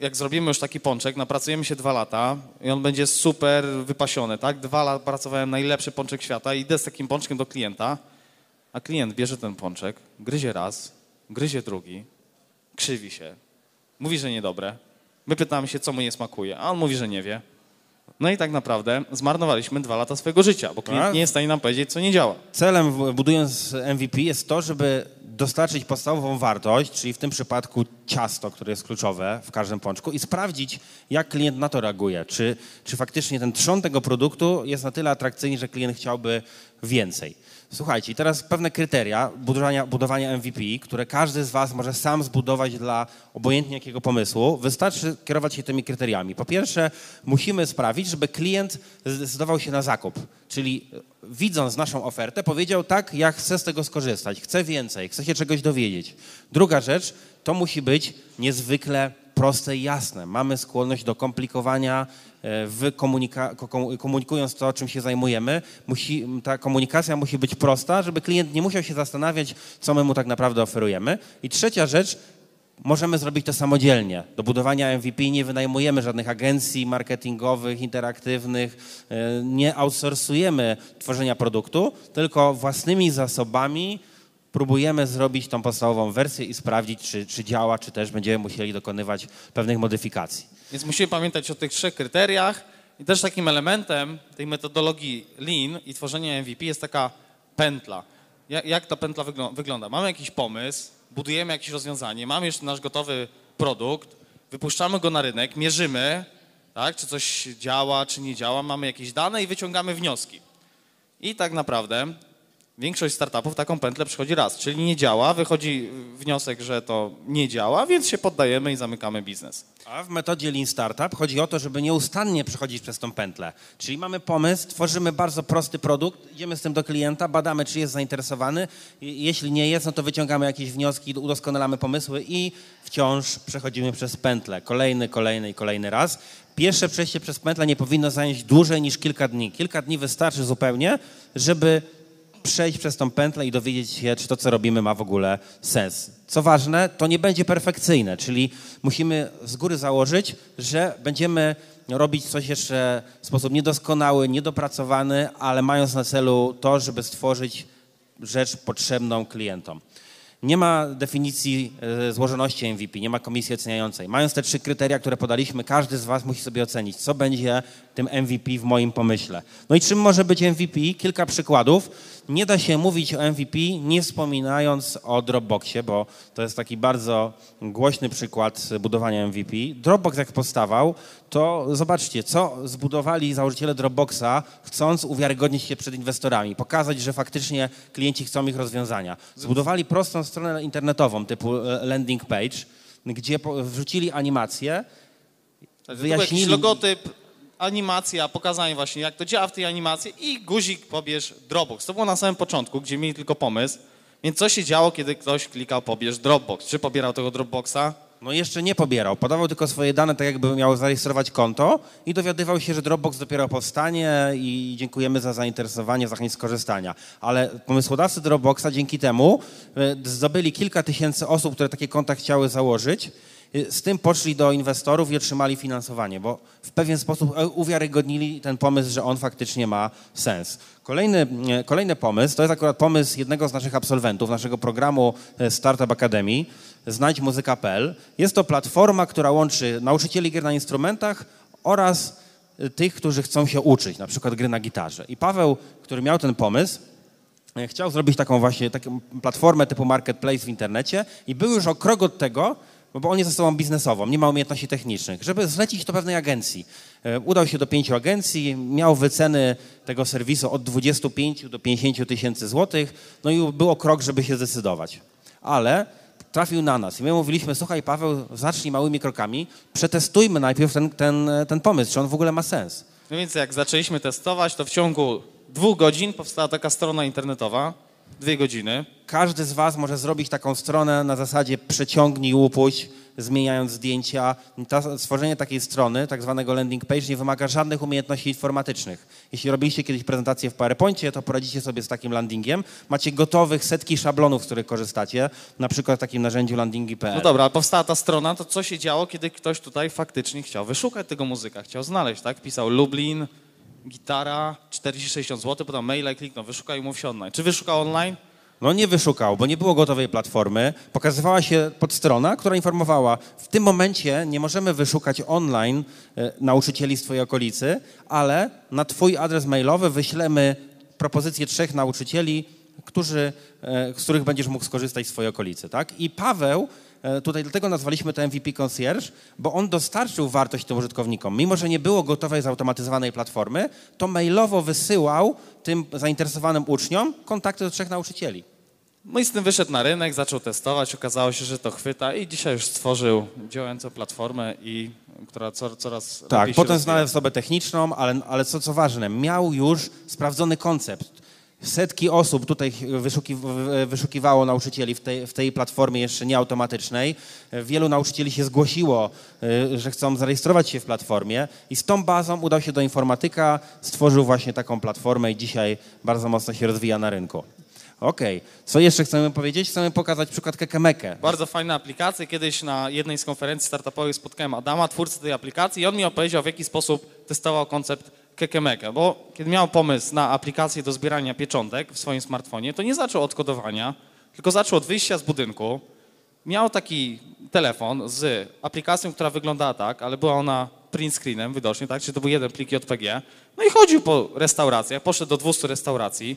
jak zrobimy już taki pączek, napracujemy się 2 lata i on będzie super wypasiony, tak? 2 lata pracowałem najlepszy pączek świata i idę z takim pączkiem do klienta, a klient bierze ten pączek, gryzie raz, gryzie drugi, krzywi się, mówi, że niedobre. My pytamy się, co mu nie smakuje, a on mówi, że nie wie. No i tak naprawdę zmarnowaliśmy 2 lata swojego życia, bo klient nie jest w stanie nam powiedzieć, co nie działa. Celem budując MVP jest to, żeby dostarczyć podstawową wartość, czyli w tym przypadku ciasto, które jest kluczowe w każdym pączku i sprawdzić, jak klient na to reaguje. Czy faktycznie ten trzon tego produktu jest na tyle atrakcyjny, że klient chciałby więcej. Słuchajcie, teraz pewne kryteria budowania MVP, które każdy z was może sam zbudować dla obojętnie jakiego pomysłu. Wystarczy kierować się tymi kryteriami. Po pierwsze, musimy sprawić, żeby klient zdecydował się na zakup, czyli widząc naszą ofertę powiedział tak, ja chcę z tego skorzystać, chcę więcej, chcę się czegoś dowiedzieć. Druga rzecz, to musi być niezwykle proste i jasne. Mamy skłonność do komplikowania, komunikując to, czym się zajmujemy. Ta komunikacja musi być prosta, żeby klient nie musiał się zastanawiać, co my mu tak naprawdę oferujemy. I trzecia rzecz, możemy zrobić to samodzielnie. Do budowania MVP nie wynajmujemy żadnych agencji marketingowych, interaktywnych, nie outsourcujemy tworzenia produktu, tylko własnymi zasobami próbujemy zrobić tą podstawową wersję i sprawdzić, czy działa, czy też będziemy musieli dokonywać pewnych modyfikacji. Więc musimy pamiętać o tych 3 kryteriach i też takim elementem tej metodologii Lean i tworzenia MVP jest taka pętla. Jak ta pętla wygląda? Mamy jakiś pomysł, budujemy jakieś rozwiązanie, mamy już nasz gotowy produkt, wypuszczamy go na rynek, mierzymy, tak, czy coś działa, czy nie działa, mamy jakieś dane i wyciągamy wnioski. I tak naprawdę Większość startupów taką pętlę przychodzi raz, czyli nie działa, wychodzi wniosek, że to nie działa, więc się poddajemy i zamykamy biznes. A w metodzie Lean Startup chodzi o to, żeby nieustannie przechodzić przez tą pętlę. Czyli mamy pomysł, tworzymy bardzo prosty produkt, idziemy z tym do klienta, badamy, czy jest zainteresowany. Jeśli nie jest, no to wyciągamy jakieś wnioski, udoskonalamy pomysły i wciąż przechodzimy przez pętlę. Kolejny raz. Pierwsze przejście przez pętlę nie powinno zająć dłużej niż kilka dni. Kilka dni wystarczy zupełnie, żeby przejść przez tą pętlę i dowiedzieć się, czy to, co robimy, ma w ogóle sens. Co ważne, to nie będzie perfekcyjne, czyli musimy z góry założyć, że będziemy robić coś jeszcze w sposób niedoskonały, niedopracowany, ale mając na celu to, żeby stworzyć rzecz potrzebną klientom. Nie ma definicji złożoności MVP, nie ma komisji oceniającej. Mając te trzy kryteria, które podaliśmy, każdy z was musi sobie ocenić, co będzie tym MVP w moim pomyśle. No i czym może być MVP? Kilka przykładów. Nie da się mówić o MVP, nie wspominając o Dropboxie, bo to jest taki bardzo głośny przykład budowania MVP. Dropbox jak powstawał, to zobaczcie, co zbudowali założyciele Dropboxa, chcąc uwiarygodnić się przed inwestorami, pokazać, że faktycznie klienci chcą ich rozwiązania. Zbudowali prostą stronę internetową typu landing page, gdzie wrzucili animację, wyjaśnili logotyp, animacja, pokazanie właśnie, jak to działa w tej animacji i guzik pobierz Dropbox. To było na samym początku, gdzie mieli tylko pomysł, więc co się działo, kiedy ktoś klikał pobierz Dropbox? Czy pobierał tego Dropboxa? No jeszcze nie pobierał, podawał tylko swoje dane, tak jakby miał zarejestrować konto i dowiadywał się, że Dropbox dopiero powstanie i dziękujemy za zainteresowanie, za chęć skorzystania. Ale pomysłodawcy Dropboxa dzięki temu zdobyli kilka tysięcy osób, które takie konta chciały założyć. Z tym poszli do inwestorów i otrzymali finansowanie, bo w pewien sposób uwiarygodnili ten pomysł, że on faktycznie ma sens. Kolejny pomysł, to jest akurat pomysł jednego z naszych absolwentów, naszego programu Startup Academy, znajdźmuzyka.pl. Jest to platforma, która łączy nauczycieli gier na instrumentach oraz tych, którzy chcą się uczyć, na przykład gry na gitarze. I Paweł, który miał ten pomysł, chciał zrobić taką właśnie taką platformę typu marketplace w internecie i był już o krok od tego, bo on jest osobą biznesową, nie ma umiejętności technicznych, żeby zlecić to pewnej agencji. Udał się do 5 agencji, miał wyceny tego serwisu od 25 do 50 tysięcy złotych, no i było krok, żeby się zdecydować. Ale trafił na nas i my mówiliśmy, słuchaj Paweł, zacznij małymi krokami, przetestujmy najpierw ten pomysł, czy on w ogóle ma sens. No więc jak zaczęliśmy testować, to w ciągu 2 godzin powstała taka strona internetowa, 2 godziny. Każdy z was może zrobić taką stronę na zasadzie przeciągnij, upuść, zmieniając zdjęcia. Stworzenie takiej strony, tak zwanego landing page, nie wymaga żadnych umiejętności informatycznych. Jeśli robiliście kiedyś prezentację w PowerPoincie, to poradzicie sobie z takim landingiem. Macie gotowych setki szablonów, z których korzystacie, na przykład w takim narzędziu landingi.pl. No dobra, ale powstała ta strona, to co się działo, kiedy ktoś tutaj faktycznie chciał wyszukać tego muzyka, chciał znaleźć, tak? Pisał Lublin, gitara, 40-60 zł, potem maila i kliknął, wyszukaj i mów się online. Czy wyszukał online? No nie wyszukał, bo nie było gotowej platformy. Pokazywała się podstrona, która informowała, w tym momencie nie możemy wyszukać online nauczycieli z twojej okolicy, ale na twój adres mailowy wyślemy propozycję 3 nauczycieli, z których będziesz mógł skorzystać z swojej okolicy, tak? I Paweł, tutaj dlatego nazwaliśmy to MVP Concierge, bo on dostarczył wartość tym użytkownikom. Mimo że nie było gotowej, zautomatyzowanej platformy, to mailowo wysyłał tym zainteresowanym uczniom kontakty do 3 nauczycieli. No i z tym wyszedł na rynek, zaczął testować, okazało się, że to chwyta i dzisiaj już stworzył działającą platformę, która coraz tak, lepiej się potem znalazł osobę techniczną, ale co ważne, miał już sprawdzony koncept. Setki osób tutaj wyszukiwało nauczycieli w tej platformie jeszcze nieautomatycznej. Wielu nauczycieli się zgłosiło, że chcą zarejestrować się w platformie i z tą bazą udał się do informatyka, stworzył właśnie taką platformę i dzisiaj bardzo mocno się rozwija na rynku. Okej, co jeszcze chcemy powiedzieć? Chcemy pokazać przykład Kekemekę. Bardzo fajna aplikacja. Kiedyś na jednej z konferencji startupowych spotkałem Adama, twórcę tej aplikacji i on mi opowiedział, w jaki sposób testował koncept Kekemekę, bo kiedy miał pomysł na aplikację do zbierania pieczątek w swoim smartfonie, to nie zaczął od kodowania, tylko zaczął od wyjścia z budynku. Miał taki telefon z aplikacją, która wyglądała tak, ale była ona print screenem widocznie, tak? Czyli to był jeden plik JPG. No i chodził po restauracjach, poszedł do 200 restauracji.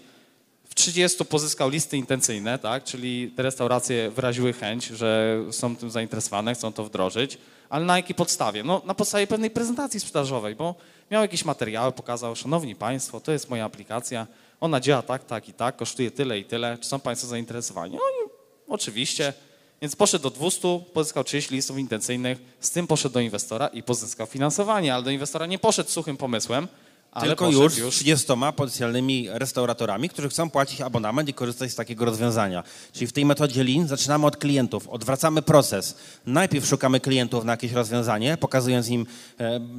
W W 30 pozyskał listy intencyjne, tak? Czyli te restauracje wyraziły chęć, że są tym zainteresowane, chcą to wdrożyć, ale na jakiej podstawie? No, na podstawie pewnej prezentacji sprzedażowej, bo miał jakieś materiały, pokazał, szanowni państwo, to jest moja aplikacja, ona działa tak, tak i tak, kosztuje tyle i tyle, czy są państwo zainteresowani? Oni oczywiście, więc poszedł do 200, pozyskał 30 listów intencyjnych, z tym poszedł do inwestora i pozyskał finansowanie, ale do inwestora nie poszedł suchym pomysłem, ale tylko już z 30 potencjalnymi restauratorami, którzy chcą płacić abonament i korzystać z takiego rozwiązania. Czyli w tej metodzie Lean zaczynamy od klientów, odwracamy proces. Najpierw szukamy klientów na jakieś rozwiązanie, pokazując im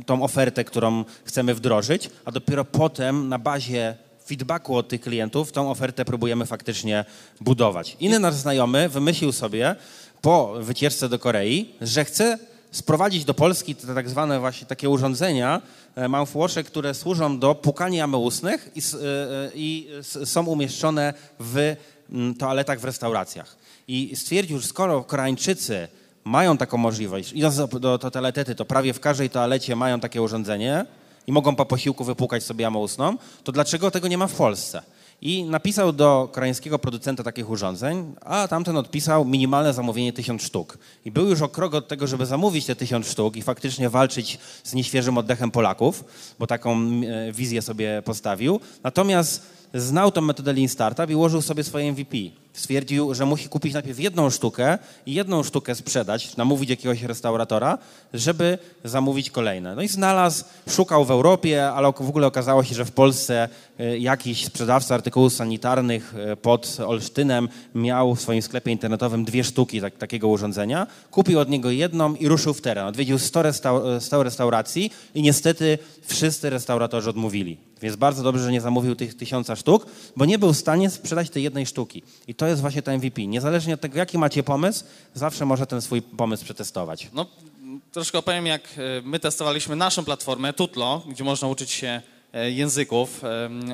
tą ofertę, którą chcemy wdrożyć, a dopiero potem na bazie feedbacku od tych klientów tą ofertę próbujemy faktycznie budować. Inny nasz znajomy wymyślił sobie po wycieczce do Korei, że chce sprowadzić do Polski te tak zwane właśnie takie urządzenia, mouthwashe, które służą do płukania jamy ustnych i są umieszczone w toaletach w restauracjach. I stwierdził, że skoro Koreańczycy mają taką możliwość, idąc do toaletety, to prawie w każdej toalecie mają takie urządzenie i mogą po posiłku wypłukać sobie jamę ustną, to dlaczego tego nie ma w Polsce? I napisał do koreańskiego producenta takich urządzeń, a tamten odpisał minimalne zamówienie 1000 sztuk. I był już o krok od tego, żeby zamówić te 1000 sztuk i faktycznie walczyć z nieświeżym oddechem Polaków, bo taką wizję sobie postawił. Natomiast znał tą metodę Lean Startup i ułożył sobie swoje MVP. Stwierdził, że musi kupić najpierw jedną sztukę sprzedać, namówić jakiegoś restauratora, żeby zamówić kolejne. No i znalazł, szukał w Europie, ale w ogóle okazało się, że w Polsce jakiś sprzedawca artykułów sanitarnych pod Olsztynem miał w swoim sklepie internetowym 2 sztuki takiego urządzenia. Kupił od niego jedną i ruszył w teren. Odwiedził 100 restauracji i niestety wszyscy restauratorzy odmówili. Więc bardzo dobrze, że nie zamówił tych 1000 sztuk, bo nie był w stanie sprzedać tej jednej sztuki. I to jest właśnie ten MVP. Niezależnie od tego, jaki macie pomysł, zawsze może ten swój pomysł przetestować. No, troszkę opowiem, jak my testowaliśmy naszą platformę Tutlo, gdzie można uczyć się języków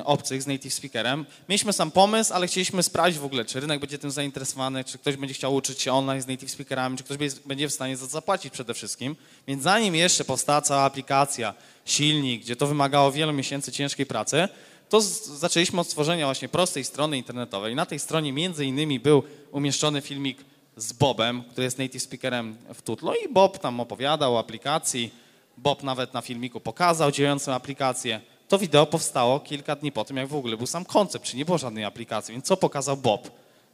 obcych z native speakerem. Mieliśmy sam pomysł, ale chcieliśmy sprawdzić w ogóle, czy rynek będzie tym zainteresowany, czy ktoś będzie chciał uczyć się online z native speakerami, czy ktoś będzie w stanie za to zapłacić przede wszystkim. Więc zanim jeszcze powstała cała aplikacja, silnik, gdzie to wymagało wielu miesięcy ciężkiej pracy, to zaczęliśmy od stworzenia właśnie prostej strony internetowej. Na tej stronie między innymi był umieszczony filmik z Bobem, który jest native speakerem w Tutlo i Bob tam opowiadał o aplikacji. Bob nawet na filmiku pokazał działającą aplikację. To wideo powstało kilka dni po tym, jak w ogóle był sam koncept, czyli nie było żadnej aplikacji. Więc co pokazał Bob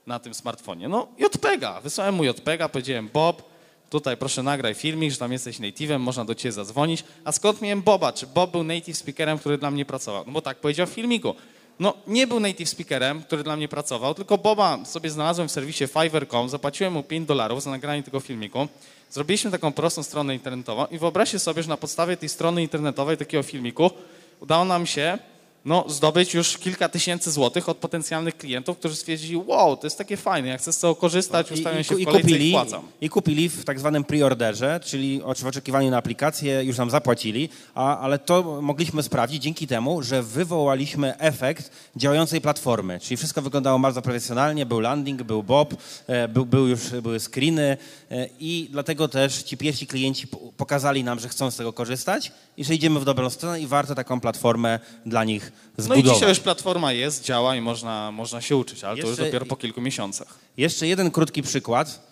na tym smartfonie? No JPEGa. Wysłałem mu JPEGa, powiedziałem Bob, tutaj proszę nagraj filmik, że tam jesteś native'em, można do ciebie zadzwonić. A skąd miałem Boba? Czy Bob był native speakerem, który dla mnie pracował? No bo tak powiedział w filmiku. No nie był native speakerem, który dla mnie pracował, tylko Boba sobie znalazłem w serwisie Fiverr.com, zapłaciłem mu $5 za nagranie tego filmiku. Zrobiliśmy taką prostą stronę internetową i wyobraźcie sobie, że na podstawie tej strony internetowej, takiego filmiku, udało nam się zdobyć już kilka tysięcy złotych od potencjalnych klientów, którzy stwierdzili, wow, to jest takie fajne, ja chcę z tego korzystać, ustawiam się w kolejce i płacam. I kupili w tak zwanym pre-orderze, czyli w oczekiwaniu na aplikację, już nam zapłacili, ale to mogliśmy sprawdzić dzięki temu, że wywołaliśmy efekt działającej platformy, czyli wszystko wyglądało bardzo profesjonalnie, był landing, był Bob, były screeny i dlatego też ci pierwsi klienci pokazali nam, że chcą z tego korzystać i że idziemy w dobrą stronę i warto taką platformę dla nich zbudować. No i dzisiaj już platforma jest, działa i można się uczyć, ale to już dopiero po kilku miesiącach. Jeszcze jeden krótki przykład.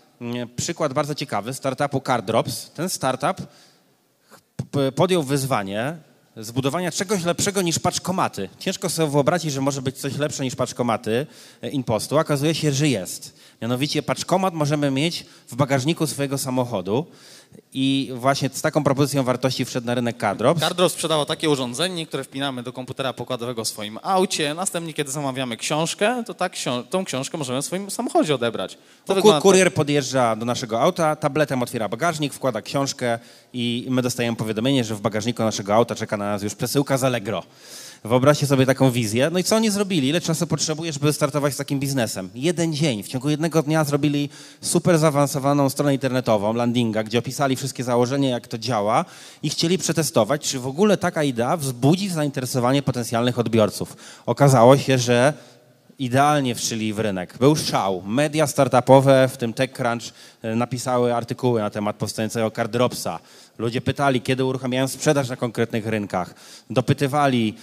Przykład bardzo ciekawy startupu Cardrops. Ten startup podjął wyzwanie zbudowania czegoś lepszego niż paczkomaty. Ciężko sobie wyobrazić, że może być coś lepsze niż paczkomaty InPostu. Okazuje się, że jest. Mianowicie paczkomat możemy mieć w bagażniku swojego samochodu i właśnie z taką propozycją wartości wszedł na rynek Cardrops. Cardrops sprzedało takie urządzenie, które wpinamy do komputera pokładowego w swoim aucie. Następnie, kiedy zamawiamy książkę, to tą książkę możemy w swoim samochodzie odebrać. Kurier podjeżdża do naszego auta, tabletem otwiera bagażnik, wkłada książkę i my dostajemy powiadomienie, że w bagażniku naszego auta czeka na nas już przesyłka z Allegro. Wyobraźcie sobie taką wizję. No i co oni zrobili? Ile czasu potrzebujesz, żeby startować z takim biznesem? Jeden dzień. W ciągu jednego dnia zrobili super zaawansowaną stronę internetową, landinga, gdzie opisali wszystkie założenia, jak to działa i chcieli przetestować, czy w ogóle taka idea wzbudzi zainteresowanie potencjalnych odbiorców. Okazało się, że idealnie wszyli w rynek. Był szał. Media startupowe, w tym TechCrunch, napisały artykuły na temat powstającego Cardropsa. Ludzie pytali, kiedy uruchamiałem sprzedaż na konkretnych rynkach. Dopytywali,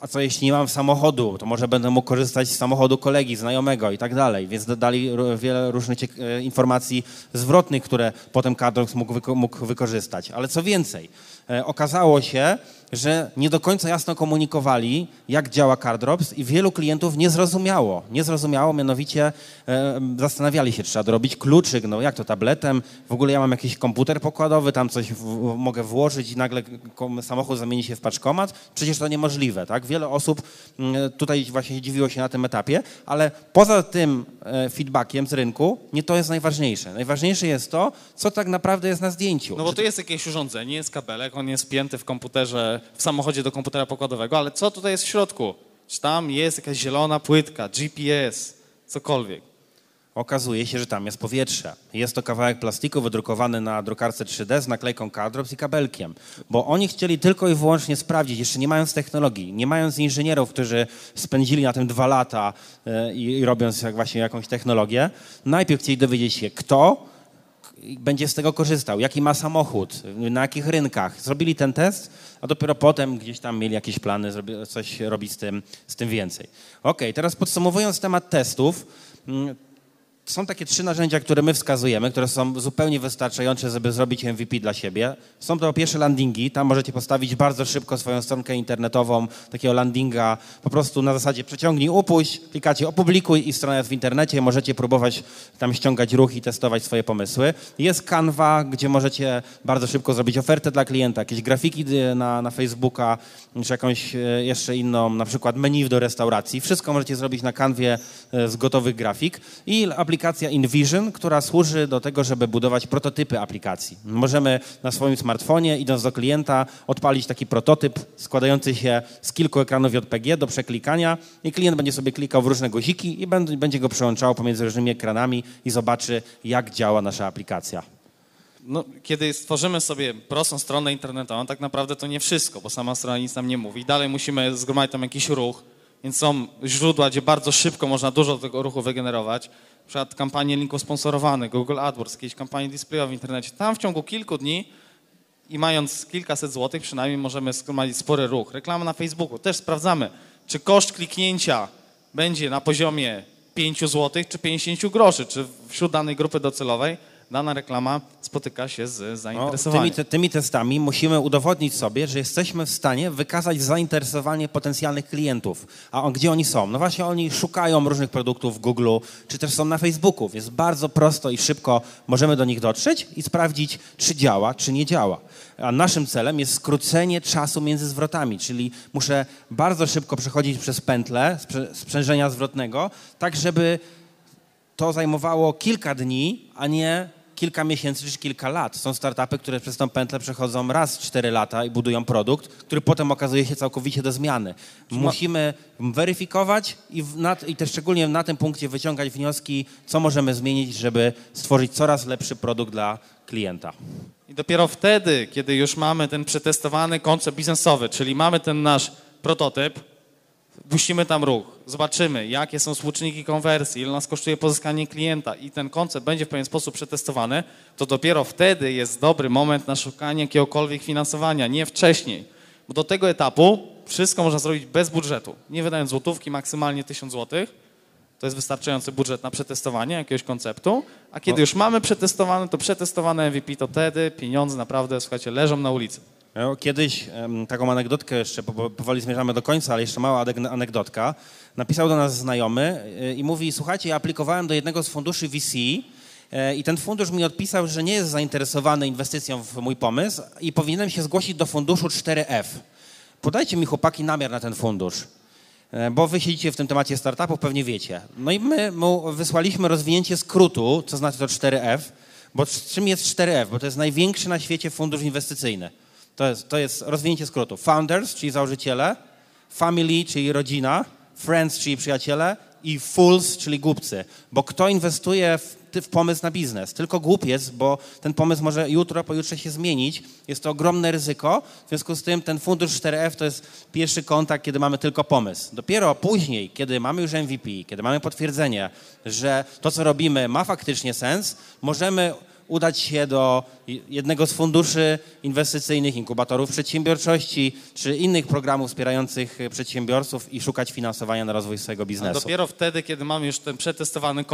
a co jeśli nie mam samochodu, to może będę mógł korzystać z samochodu kolegi, znajomego i tak dalej. Więc dodali wiele różnych informacji zwrotnych, które potem Cardrops mógł wykorzystać. Ale co więcej, okazało się, że nie do końca jasno komunikowali, jak działa Cardrops i wielu klientów nie zrozumiało, mianowicie zastanawiali się, trzeba dorobić kluczyk, no jak to tabletem, w ogóle ja mam jakiś komputer pokładowy, tam coś mogę włożyć i nagle samochód zamieni się w paczkomat, przecież to niemożliwe, tak? Wiele osób tutaj właśnie dziwiło się na tym etapie, ale poza tym feedbackiem z rynku, nie to jest najważniejsze. Najważniejsze jest to, co tak naprawdę jest na zdjęciu. No bo to jest jakieś urządzenie, jest kabelek, on jest wpięty w komputerze, w samochodzie do komputera pokładowego, ale co tutaj jest w środku? Czy tam jest jakaś zielona płytka, GPS, cokolwiek? Okazuje się, że tam jest powietrze. Jest to kawałek plastiku wydrukowany na drukarce 3D z naklejką Cardrops i kabelkiem, bo oni chcieli tylko i wyłącznie sprawdzić, jeszcze nie mając technologii, nie mając inżynierów, którzy spędzili na tym 2 lata i robiąc właśnie jakąś technologię. Najpierw chcieli dowiedzieć się, kto będzie z tego korzystał, jaki ma samochód, na jakich rynkach. Zrobili ten test, a dopiero potem gdzieś tam mieli jakieś plany, coś robić z tym więcej. Okej, teraz podsumowując temat testów, są takie 3 narzędzia, które my wskazujemy, które są zupełnie wystarczające, żeby zrobić MVP dla siebie. Są to pierwsze landingi, tam możecie postawić bardzo szybko swoją stronkę internetową, takiego landinga, po prostu na zasadzie przeciągnij, upuść, klikacie opublikuj i strona jest w internecie, możecie próbować tam ściągać ruch i testować swoje pomysły. Jest Canva, gdzie możecie bardzo szybko zrobić ofertę dla klienta, jakieś grafiki na Facebooka, czy jakąś jeszcze inną, na przykład menu do restauracji. Wszystko możecie zrobić na Canwie z gotowych grafik i aplikacja InVision, która służy do tego, żeby budować prototypy aplikacji. Możemy na swoim smartfonie, idąc do klienta, odpalić taki prototyp składający się z kilku ekranów JPG do przeklikania i klient będzie sobie klikał w różne guziki i będzie go przełączało pomiędzy różnymi ekranami i zobaczy, jak działa nasza aplikacja. No, kiedy stworzymy sobie prostą stronę internetową, tak naprawdę to nie wszystko, bo sama strona nic nam nie mówi. Dalej musimy zgromadzić tam jakiś ruch, więc są źródła, gdzie bardzo szybko można dużo tego ruchu wygenerować. Na przykład kampanie linków sponsorowanych, Google AdWords, jakieś kampanie displayowe w internecie. Tam w ciągu kilku dni i mając kilkaset złotych przynajmniej możemy zgromadzić spory ruch. Reklama na Facebooku, też sprawdzamy, czy koszt kliknięcia będzie na poziomie 5 zł czy 50 groszy, czy wśród danej grupy docelowej dana reklama spotyka się z zainteresowaniem. No, tymi testami musimy udowodnić sobie, że jesteśmy w stanie wykazać zainteresowanie potencjalnych klientów. A gdzie oni są? No właśnie oni szukają różnych produktów w Google, czy też są na Facebooku, więc bardzo prosto i szybko możemy do nich dotrzeć i sprawdzić, czy działa, czy nie działa. A naszym celem jest skrócenie czasu między zwrotami, czyli muszę bardzo szybko przechodzić przez pętlę sprzężenia zwrotnego, tak żeby to zajmowało kilka dni, a nie kilka miesięcy czy kilka lat. Są startupy, które przez tą pętlę przechodzą raz 4 lata i budują produkt, który potem okazuje się całkowicie do zmiany. Musimy weryfikować i też szczególnie na tym punkcie wyciągać wnioski, co możemy zmienić, żeby stworzyć coraz lepszy produkt dla klienta. I dopiero wtedy, kiedy już mamy ten przetestowany koncept biznesowy, czyli mamy ten nasz prototyp, puścimy tam ruch, zobaczymy, jakie są współczynniki konwersji, ile nas kosztuje pozyskanie klienta i ten koncept będzie w pewien sposób przetestowany, to dopiero wtedy jest dobry moment na szukanie jakiegokolwiek finansowania, nie wcześniej. Bo do tego etapu wszystko można zrobić bez budżetu, nie wydając złotówki, maksymalnie 1000 złotych. To jest wystarczający budżet na przetestowanie jakiegoś konceptu, a kiedy już mamy przetestowane MVP, to wtedy pieniądze naprawdę, słuchajcie, leżą na ulicy. Kiedyś, taką anegdotkę jeszcze, powoli zmierzamy do końca, ale jeszcze mała anegdotka, napisał do nas znajomy i mówi, słuchajcie, ja aplikowałem do jednego z funduszy VC i ten fundusz mi odpisał, że nie jest zainteresowany inwestycją w mój pomysł i powinienem się zgłosić do funduszu 4F. Podajcie mi, chłopaki, namiar na ten fundusz, bo wy siedzicie w tym temacie startupów, pewnie wiecie. No i my mu wysłaliśmy rozwinięcie skrótu, co znaczy to 4F, bo czym jest 4F? Bo to jest największy na świecie fundusz inwestycyjny. To jest rozwinięcie skrótu. Founders, czyli założyciele, family, czyli rodzina, friends, czyli przyjaciele i fools, czyli głupcy. Bo kto inwestuje w pomysł na biznes? Tylko głupiec, bo ten pomysł może jutro, pojutrze się zmienić. Jest to ogromne ryzyko. W związku z tym ten fundusz 4F to jest pierwszy kontakt, kiedy mamy tylko pomysł. Dopiero później, kiedy mamy już MVP, kiedy mamy potwierdzenie, że to, co robimy, ma faktycznie sens, możemy udać się do jednego z funduszy inwestycyjnych, inkubatorów przedsiębiorczości czy innych programów wspierających przedsiębiorców i szukać finansowania na rozwój swojego biznesu. A dopiero wtedy, kiedy mamy już ten przetestowany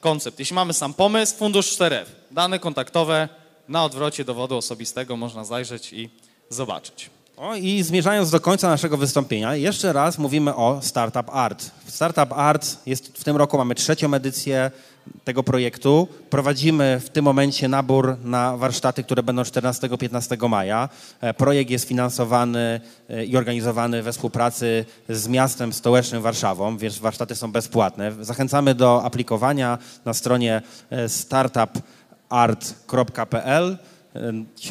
koncept. Jeśli mamy sam pomysł, fundusz 4F, dane kontaktowe, na odwrocie dowodu osobistego można zajrzeć i zobaczyć. O, i zmierzając do końca naszego wystąpienia, jeszcze raz mówimy o Startup Art. Startup Art jest, w tym roku mamy 3. edycję tego projektu. Prowadzimy w tym momencie nabór na warsztaty, które będą 14-15 maja. Projekt jest finansowany i organizowany we współpracy z Miastem Stołecznym Warszawą, więc warsztaty są bezpłatne. Zachęcamy do aplikowania na stronie startupart.pl.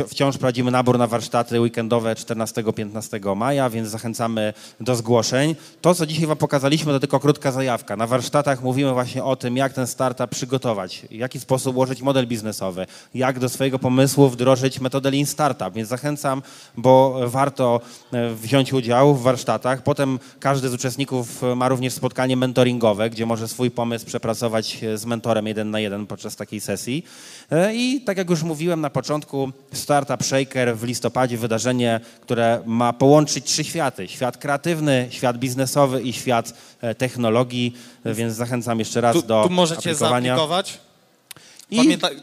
Wciąż prowadzimy nabór na warsztaty weekendowe 14-15 maja, więc zachęcamy do zgłoszeń. To, co dzisiaj Wam pokazaliśmy, to tylko krótka zajawka. Na warsztatach mówimy właśnie o tym, jak ten startup przygotować, w jaki sposób ułożyć model biznesowy, jak do swojego pomysłu wdrożyć metodę Lean Startup, więc zachęcam, bo warto wziąć udział w warsztatach. Potem każdy z uczestników ma również spotkanie mentoringowe, gdzie może swój pomysł przepracować z mentorem 1 na 1 podczas takiej sesji. I tak jak już mówiłem na początku, Startup Shaker w listopadzie, wydarzenie, które ma połączyć 3 światy. Świat kreatywny, świat biznesowy i świat technologii, więc zachęcam jeszcze raz do aplikowania. Tu możecie zaaplikować.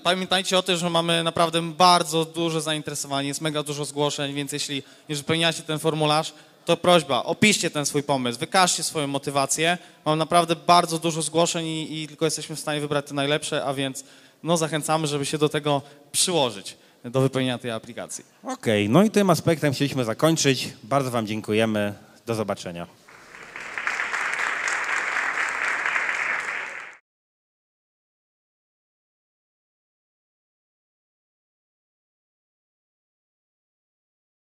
Pamiętajcie o tym, że mamy naprawdę bardzo duże zainteresowanie, jest mega dużo zgłoszeń, więc jeśli już wypełniacie ten formularz, to prośba, opiszcie ten swój pomysł, wykażcie swoją motywację. Mam naprawdę bardzo dużo zgłoszeń i tylko jesteśmy w stanie wybrać te najlepsze, a więc no, zachęcamy, żeby się do tego przyłożyć, do wypełnienia tej aplikacji. Okej, no i tym aspektem chcieliśmy zakończyć. Bardzo Wam dziękujemy. Do zobaczenia.